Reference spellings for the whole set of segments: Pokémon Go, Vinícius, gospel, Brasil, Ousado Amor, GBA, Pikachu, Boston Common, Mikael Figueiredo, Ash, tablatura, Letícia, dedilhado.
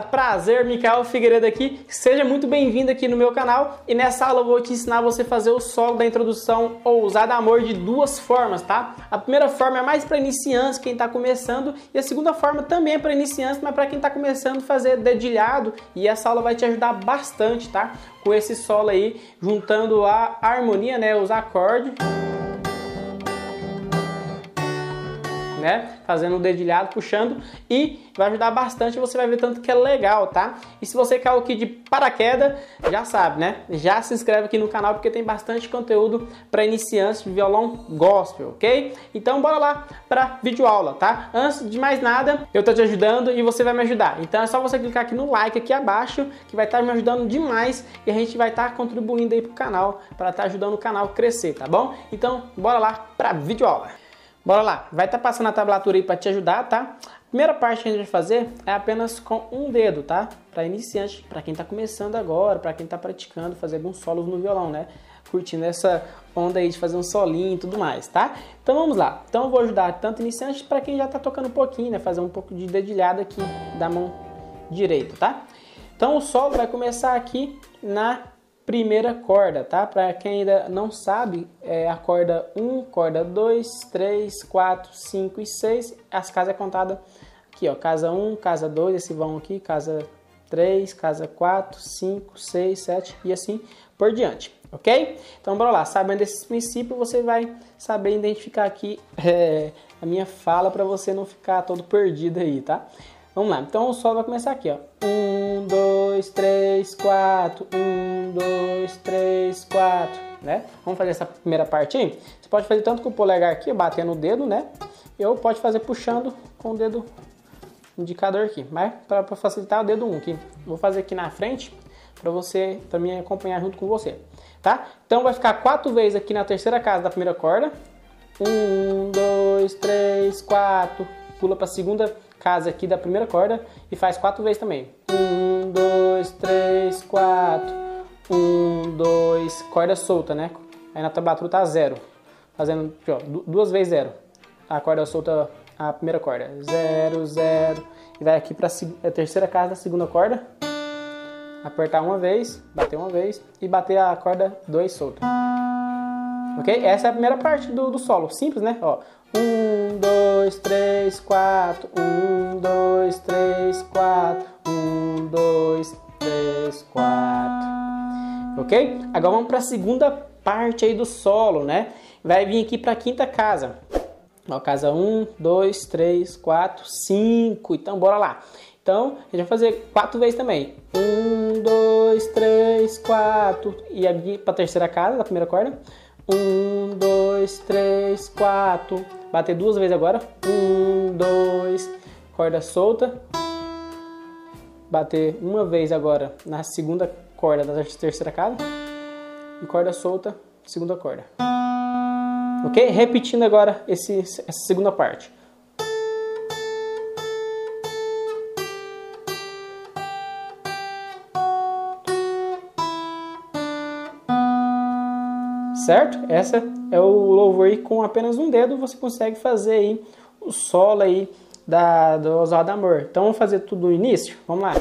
Prazer, Mikael Figueiredo aqui. Seja muito bem-vindo aqui no meu canal. E nessa aula eu vou te ensinar você a fazer o solo da introdução Ousado Amor de duas formas, tá? A primeira forma é mais para iniciantes, quem está começando. E a segunda forma também é para iniciantes, mas para quem está começando a fazer dedilhado. E essa aula vai te ajudar bastante, tá? Com esse solo aí, juntando a harmonia, né? Os acordes. Né? Fazendo o dedilhado, puxando, e vai ajudar bastante, você vai ver tanto que é legal, tá? E se você caiu aqui de paraquedas, já sabe, né? Já se inscreve aqui no canal porque tem bastante conteúdo para iniciantes de violão gospel, ok? Então bora lá para videoaula, tá? Antes de mais nada, eu tô te ajudando e você vai me ajudar. Então é só você clicar aqui no like aqui abaixo, que vai estar me ajudando demais e a gente vai estar contribuindo aí pro canal, para estar ajudando o canal a crescer, tá bom? Então bora lá para videoaula. Bora lá, vai estar passando a tablatura aí para te ajudar, tá? A primeira parte que a gente vai fazer é apenas com um dedo, tá? Para iniciante, para quem tá começando agora, para quem tá praticando, fazendo um solo no violão, né? Curtindo essa onda aí de fazer um solinho e tudo mais, tá? Então vamos lá. Então eu vou ajudar tanto iniciante para quem já tá tocando um pouquinho, né? Fazer um pouco de dedilhado aqui da mão direita, tá? Então o solo vai começar aqui na primeira corda, tá? Para quem ainda não sabe, é a corda 1, corda 2, 3, 4, 5 e 6. As casas é contada aqui, ó. Casa 1, casa 2, esse vão aqui, casa 3, casa 4, 5, 6, 7 e assim por diante, ok? Então, bora lá. Sabendo desses princípios, você vai saber identificar aqui a minha fala para você não ficar todo perdido aí, tá? Vamos lá. Então, o solo vai começar aqui, ó. 1, 2, 3, 4, 1, 2, 3, 4, né? Vamos fazer essa primeira parte aí? Você pode fazer tanto com o polegar aqui, batendo o dedo, né? Ou pode fazer puxando com o dedo indicador aqui. Mas para facilitar, o dedo 1 aqui. Vou fazer aqui na frente para você, para mim acompanhar junto com você, tá? Então, vai ficar 4 vezes aqui na terceira casa da primeira corda. 1, 2, 3, 4. Pula para a segunda casa aqui da primeira corda e faz 4 vezes também. 1, 2, 3, 4. 1, 2. Corda solta, né? Aí na tablatura tá 0. Fazendo ó, 2 vezes 0. A corda solta, a primeira corda. 0, 0. E vai aqui pra a terceira casa da segunda corda. Apertar uma vez, bater uma vez e bater a corda 2 solta. Ok? Essa é a primeira parte do solo. Simples, né? Ó. 1, 2, 3, 4. 1, 2, 3, 4. 1, 2, 3, 4. Ok? Agora vamos para a segunda parte aí do solo, né? Vai vir aqui para a quinta casa. Ó, casa 1, 2, 3, 4, 5. Então, bora lá. Então, a gente vai fazer 4 vezes também. 1, 2, 3, 4. E aqui para a terceira casa, da primeira corda. 1, 2, 3, 4. Bater 2 vezes agora. 1, 2. Corda solta. Bater uma vez agora na segunda corda da terceira casa. E corda solta, segunda corda. Ok? Repetindo agora essa segunda parte. Certo? Essa é o louvor aí, com apenas um dedo você consegue fazer aí o solo aí do Ousado Amor. Então vamos fazer tudo no início? Vamos lá.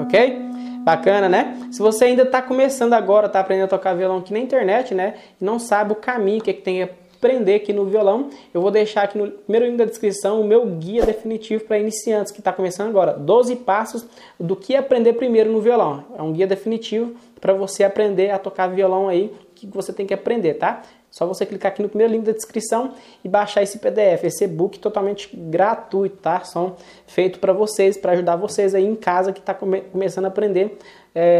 Ok? Bacana, né? Se você ainda está começando agora, está aprendendo a tocar violão aqui na internet, né? E não sabe o caminho que tem que aprender aqui no violão, eu vou deixar aqui no primeiro link da descrição o meu guia definitivo para iniciantes que está começando agora. 12 passos do que aprender primeiro no violão. É um guia definitivo para você aprender a tocar violão aí, que você tem que aprender, tá? Só você clicar aqui no primeiro link da descrição e baixar esse PDF, esse e-book totalmente gratuito, tá? São feito para vocês, para ajudar vocês aí em casa que está começando a aprender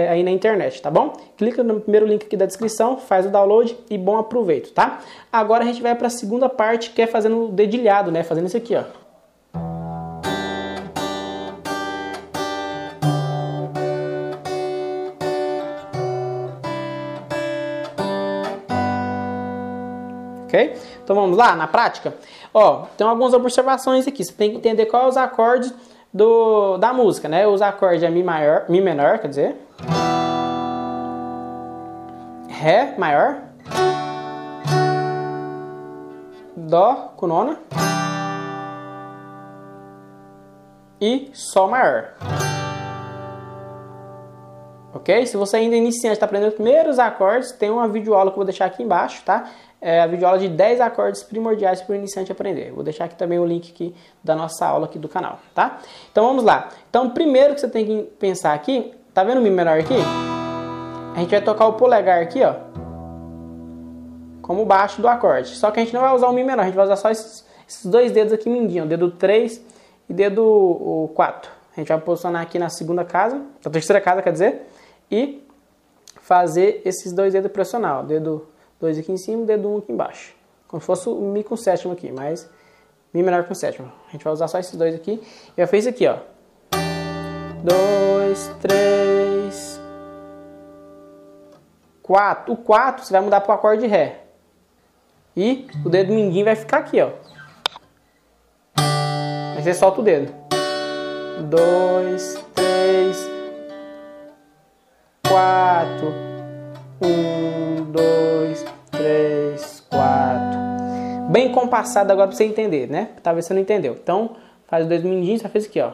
aí na internet, tá bom? Clica no primeiro link aqui da descrição, faz o download e bom aproveito, tá? Agora a gente vai para a segunda parte, que é fazendo o dedilhado, né? Fazendo isso aqui, ó. ok? Então vamos lá, na prática? Ó, tem algumas observações aqui, você tem que entender quais os acordes da música, né? Os acordes é Mi maior, Mi menor, quer dizer, Ré maior, Dó com nona e Sol maior. Ok? Se você ainda é iniciante, está aprendendo os primeiros acordes, tem uma videoaula que eu vou deixar aqui embaixo, tá? É a videoaula de 10 acordes primordiais para o iniciante aprender. Vou deixar aqui também o link aqui da nossa aula aqui do canal, tá? Então vamos lá. Então primeiro que você tem que pensar aqui, tá vendo o Mi menor aqui? A gente vai tocar o polegar aqui, ó, como baixo do acorde. Só que a gente não vai usar o Mi menor, a gente vai usar só esses dois dedos aqui mindinho, o dedo 3 e o dedo 4. A gente vai posicionar aqui na segunda casa, na terceira casa, quer dizer, e fazer esses dois dedos pressionar, ó, dedo 2 aqui em cima, dedo 1 aqui embaixo, como se fosse o Mi com sétima aqui, mas Mi menor com sétima. A gente vai usar só esses dois aqui e vai fazer isso aqui, ó, 2, 3, 4. O 4 você vai mudar para o acorde de Ré e o dedo mindinho vai ficar aqui, ó, aí você solta o dedo, 2, 3, 4, 1, 2, 3, 4. Bem compassado agora pra você entender, né? Talvez você não entendeu. Então, faz os dois mindinhos, só fez aqui, ó.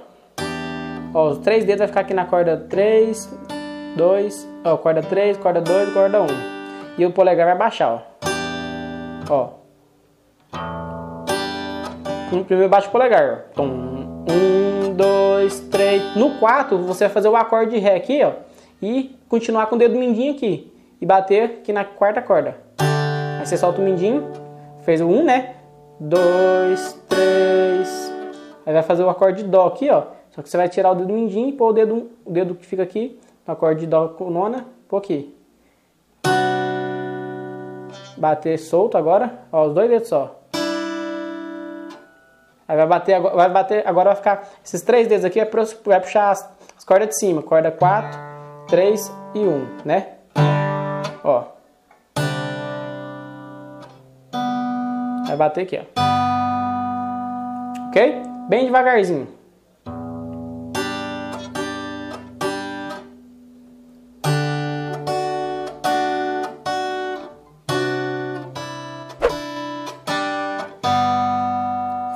Ó, os três dedos vai ficar aqui na corda 3, 2, ó, corda 3, corda 2 e corda 1. E o polegar vai baixar, ó. Ó. No primeiro baixa o polegar, ó. 1, 2, 3. No 4, você vai fazer o acorde de Ré aqui, ó. E continuar com o dedo mindinho aqui. E bater aqui na quarta corda. Aí você solta o mindinho. Fez o 1, né? 2, 3. Aí vai fazer o acorde de Dó aqui, ó. Só que você vai tirar o dedo mindinho e pôr o dedo que fica aqui no acorde de Dó com nona. Pôr aqui. Bater solto agora. Ó, os dois dedos só. Aí vai bater agora vai ficar... Esses três dedos aqui vai puxar as cordas de cima. Corda 4. 3 e 1, né? Ó. Vai bater aqui, ó. Ok? Bem devagarzinho.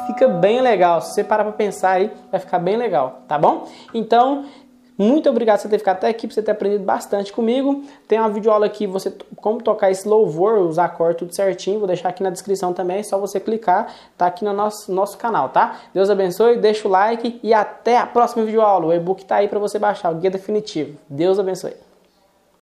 Fica bem legal. Se você parar pra pensar aí, vai ficar bem legal, tá bom? Então... Muito obrigado por você ter ficado até aqui, por você ter aprendido bastante comigo. Tem uma videoaula aqui, você como tocar esse louvor, os acordes, tudo certinho. Vou deixar aqui na descrição também, é só você clicar. Tá aqui no nosso canal, tá? Deus abençoe, deixa o like e até a próxima videoaula. O e-book tá aí para você baixar, o guia definitivo. Deus abençoe.